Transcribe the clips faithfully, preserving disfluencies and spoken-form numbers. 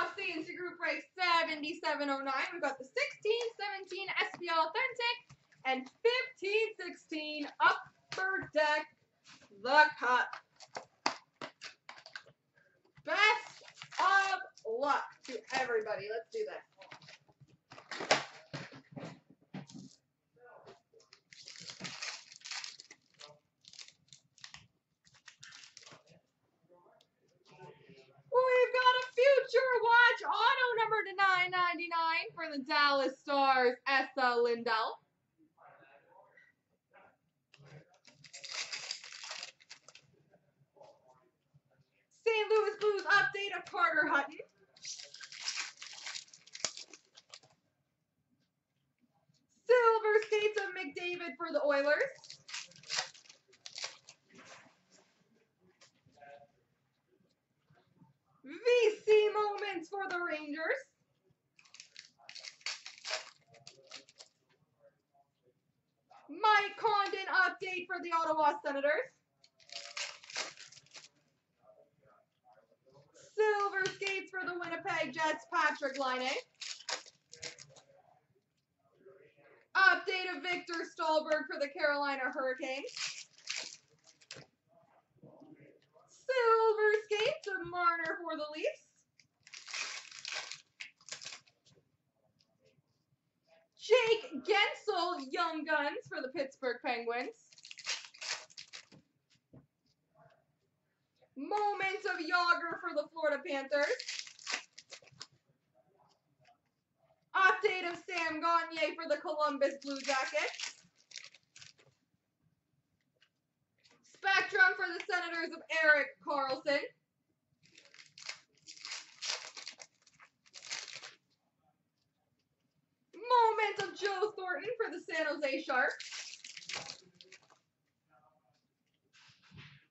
Frosty into group break seventy-seven oh nine. We've got the sixteen seventeen S P Authentic and fifteen sixteen Upper Deck the Cup. Best of luck to everybody. Let's do this. nine ninety-nine for the Dallas Stars, Esa Lindell. Saint Louis Blues update of Carter Hutton. Silver Skates of McDavid for the Oilers. V C Moments for the Rangers. Mike Condon update for the Ottawa Senators. Silver Skates for the Winnipeg Jets, Patrick Laine. Update of Victor Stallberg for the Carolina Hurricanes. Silver Skates of Marner for the Leafs. Jake Gensel, Young Guns for the Pittsburgh Penguins. Moments of Yager for the Florida Panthers. Update of Sam Gagner for the Columbus Blue Jackets. Spectrum for the Senators of Eric Karlsson. Moments of Joe Thornton for the San Jose Sharks.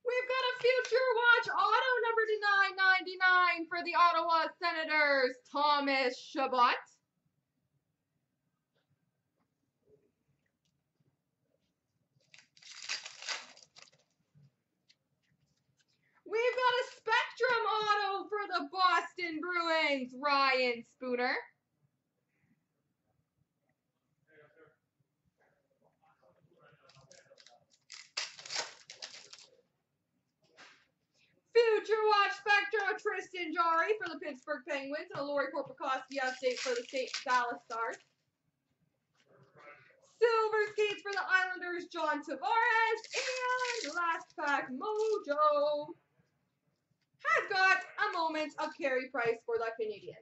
We've got a Future Watch auto number to nine ninety-nine for the Ottawa Senators, Thomas Chabot. We've got a Spectrum auto for the Boston Bruins, Ryan Spooner. Future Watch Spectrum, Tristan Jarry for the Pittsburgh Penguins, and a Lori Porpacoski update for the State Dallas Stars. Silver Skates for the Islanders, John Tavares, and last pack, Mojo has got a moment of Carey Price for the Canadians.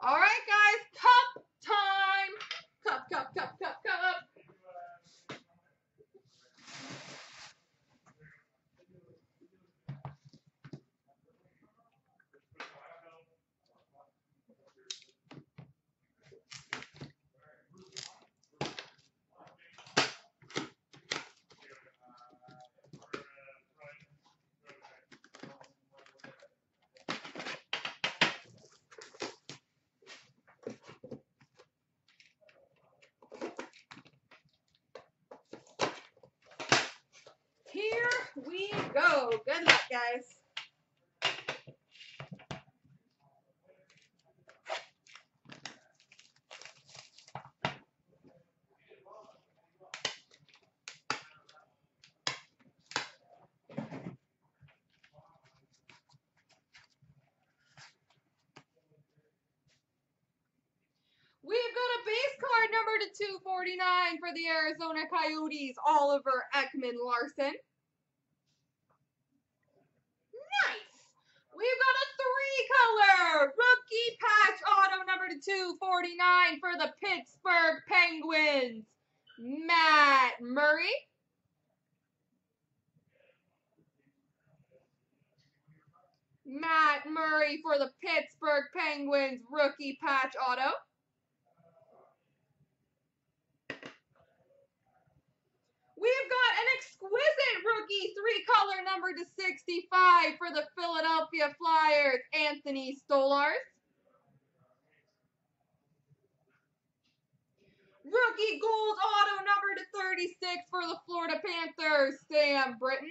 All right, guys, cup time. Cup, cup, cup, cup, cup. We go. Good luck, guys. We've got a base card number to two forty-nine for the Arizona Coyotes, Oliver Ekman-Larsson. two forty-nine for the Pittsburgh Penguins, Matt Murray. Matt Murray for the Pittsburgh Penguins, rookie patch auto. We've got an exquisite rookie three-color number to sixty-five for the Philadelphia Flyers, Anthony Stolarz. Rookie gold auto number to thirty-six for the Florida Panthers, Sam Britton.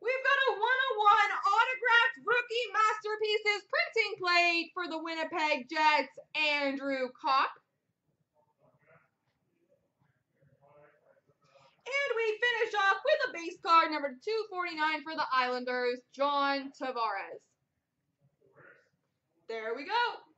We've got a one of one autographed rookie masterpieces printing plate for the Winnipeg Jets, Andrew Koch. And we finish off with a base card, number two forty-nine for the Islanders, John Tavares. There we go.